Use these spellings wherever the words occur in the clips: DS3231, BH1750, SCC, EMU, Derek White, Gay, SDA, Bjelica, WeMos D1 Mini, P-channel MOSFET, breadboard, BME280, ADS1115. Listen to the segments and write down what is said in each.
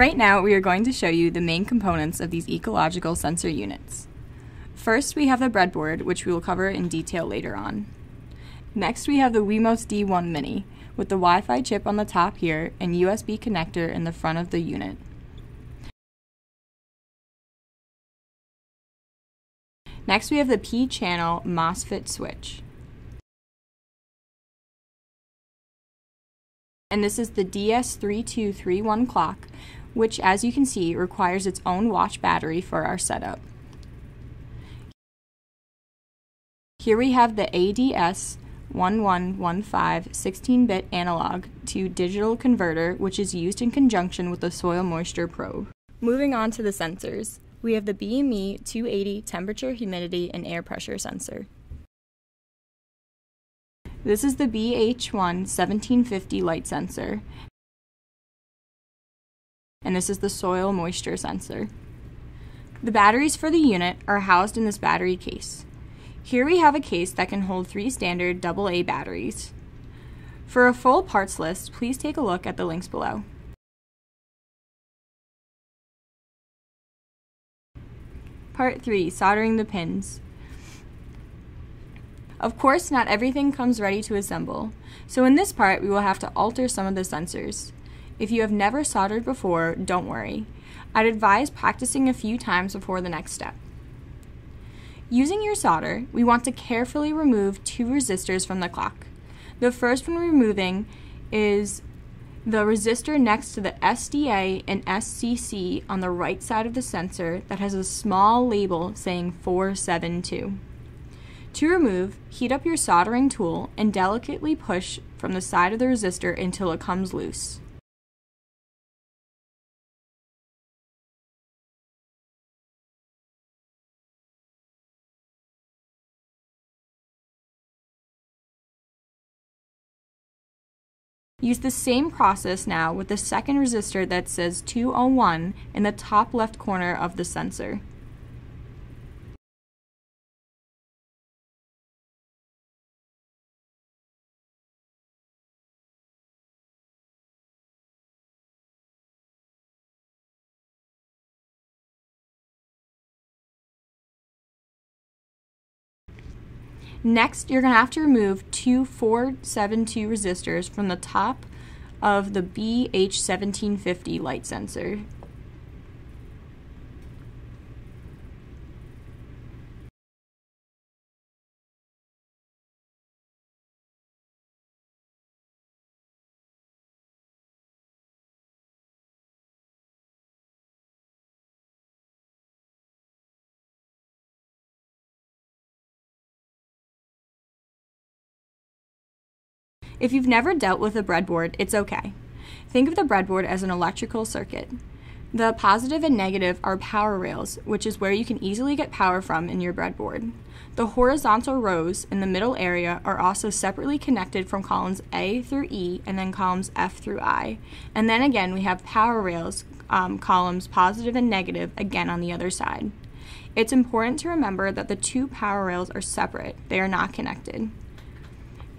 Right now, we are going to show you the main components of these ecological sensor units. First, we have the breadboard, which we will cover in detail later on. Next, we have the WeMos D1 Mini, with the Wi-Fi chip on the top here and USB connector in the front of the unit. Next, we have the P-channel MOSFET switch. And this is the DS3231 clock, which, as you can see, requires its own watch battery for our setup. Here we have the ADS1115 16-bit analog to digital converter, which is used in conjunction with the soil moisture probe. Moving on to the sensors, we have the BME280 temperature, humidity, and air pressure sensor. This is the BH1750 light sensor, and this is the soil moisture sensor. The batteries for the unit are housed in this battery case. Here we have a case that can hold 3 standard AA batteries. For a full parts list, please take a look at the links below. Part 3, soldering the pins. Of course, not everything comes ready to assemble, so in this part we will have to alter some of the sensors. If you have never soldered before, don't worry. I'd advise practicing a few times before the next step. Using your solder, we want to carefully remove 2 resistors from the clock. The first one we're removing is the resistor next to the SDA and SCC on the right side of the sensor that has a small label saying 472. To remove, heat up your soldering tool and delicately push from the side of the resistor until it comes loose. Use the same process now with the second resistor that says 201 in the top left corner of the sensor. Next, you're going to have to remove 2 472 resistors from the top of the BH1750 light sensor. If you've never dealt with a breadboard, it's okay. Think of the breadboard as an electrical circuit. The positive and negative are power rails, which is where you can easily get power from in your breadboard. The horizontal rows in the middle area are also separately connected from columns A through E and then columns F through I. And then again, we have power rails, columns positive and negative, again on the other side. It's important to remember that the 2 power rails are separate. They are not connected.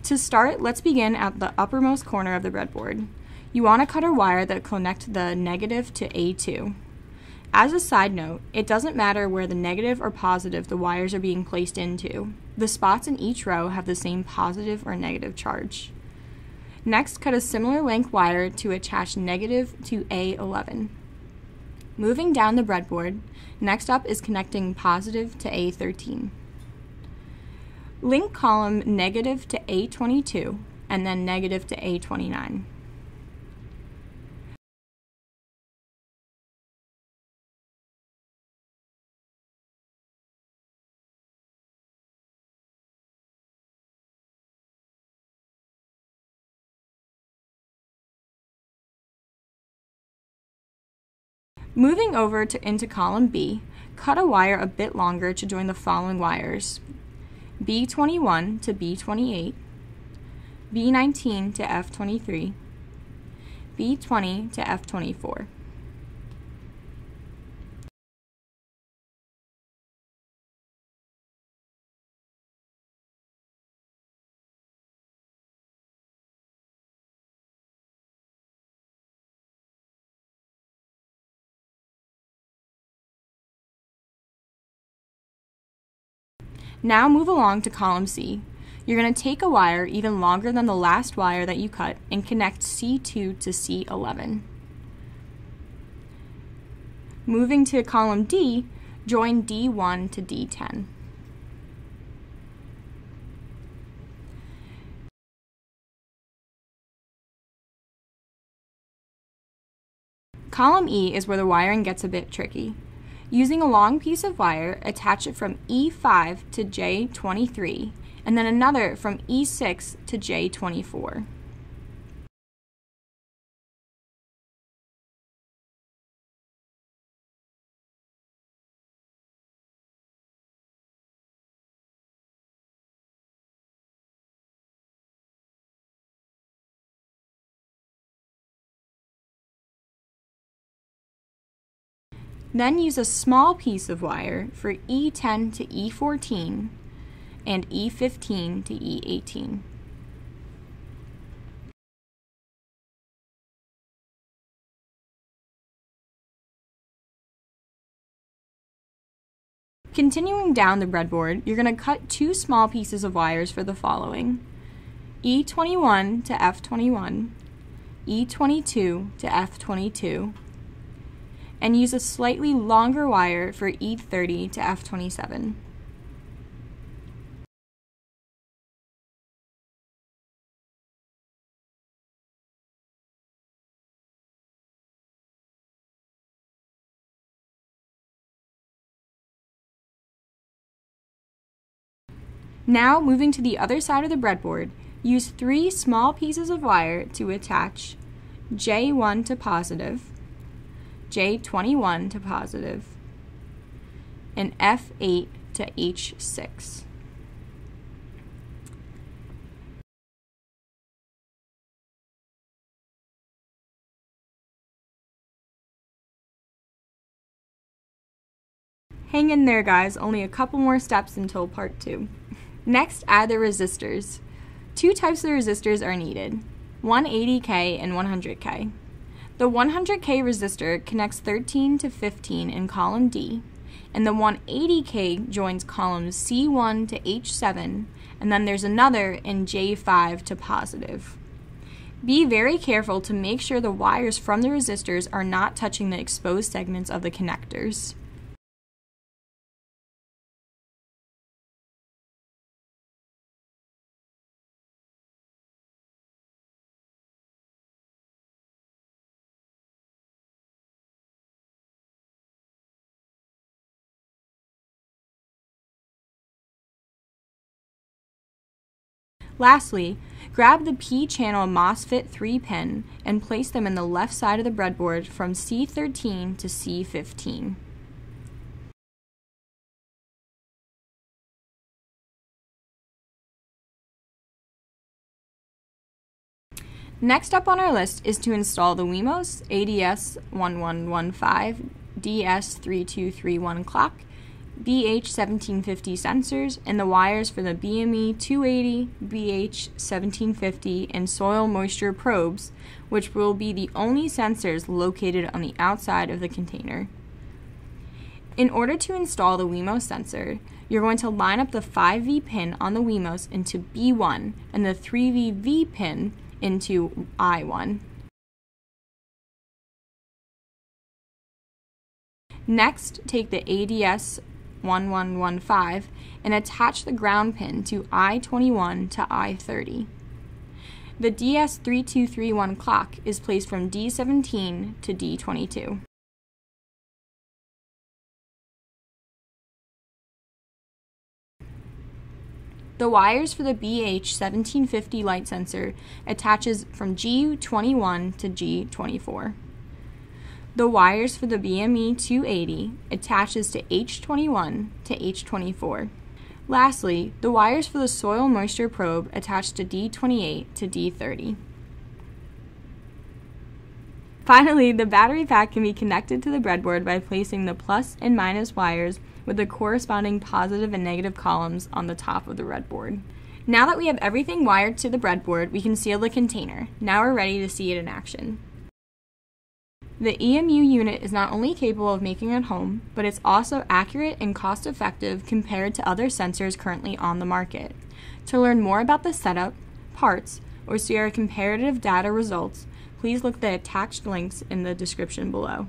To start, let's begin at the uppermost corner of the breadboard. You want to cut a wire that connects the negative to A2. As a side note, it doesn't matter where the negative or positive the wires are being placed into. The spots in each row have the same positive or negative charge. Next, cut a similar length wire to attach negative to A11. Moving down the breadboard, next up is connecting positive to A13. Link column negative to A22 and then negative to A29. Moving over into column B, cut a wire a bit longer to join the following wires: B21 to B28, B19 to F23, B20 to F24. Now move along to column C. You're going to take a wire even longer than the last wire that you cut and connect C2 to C11. Moving to column D, join D1 to D10. Column E is where the wiring gets a bit tricky. Using a long piece of wire, attach it from E5 to J23, and then another from E6 to J24. Then use a small piece of wire for E10 to E14 and E15 to E18. Continuing down the breadboard, you're going to cut two small pieces of wires for the following: E21 to F21, E22 to F22, and use a slightly longer wire for E30 to F27. Now, moving to the other side of the breadboard, use three small pieces of wire to attach J1 to positive, J21 to positive, and F8 to H6. Hang in there, guys, only a couple more steps until part 2. Next, add the resistors. Two types of resistors are needed, 180K and 100K. The 100K resistor connects 13 to 15 in column D, and the 180K joins columns C1 to H7, and then there's another in J5 to positive. Be very careful to make sure the wires from the resistors are not touching the exposed segments of the connectors. Lastly, grab the P-channel MOSFET 3-pin and place them in the left side of the breadboard from C13 to C15. Next up on our list is to install the WeMos ADS1115, DS3231 clock, BH1750 sensors, and the wires for the BME280, BH1750, and soil moisture probes, which will be the only sensors located on the outside of the container. In order to install the WeMos sensor, you're going to line up the 5V pin on the WeMos into B1 and the 3V pin into I1. Next, take the ADS1115 and attach the ground pin to I21 to I30. The DS3231 clock is placed from D17 to D22. The wires for the BH1750 light sensor attaches from G21 to G24. The wires for the BME280 attaches to H21 to H24. Lastly, the wires for the soil moisture probe attach to D28 to D30. Finally, the battery pack can be connected to the breadboard by placing the plus and minus wires with the corresponding positive and negative columns on the top of the breadboard. Now that we have everything wired to the breadboard, we can seal the container. Now we're ready to see it in action. The EMU unit is not only capable of making at home, but it's also accurate and cost-effective compared to other sensors currently on the market. To learn more about the setup, parts, or see our comparative data results, please look at the attached links in the description below.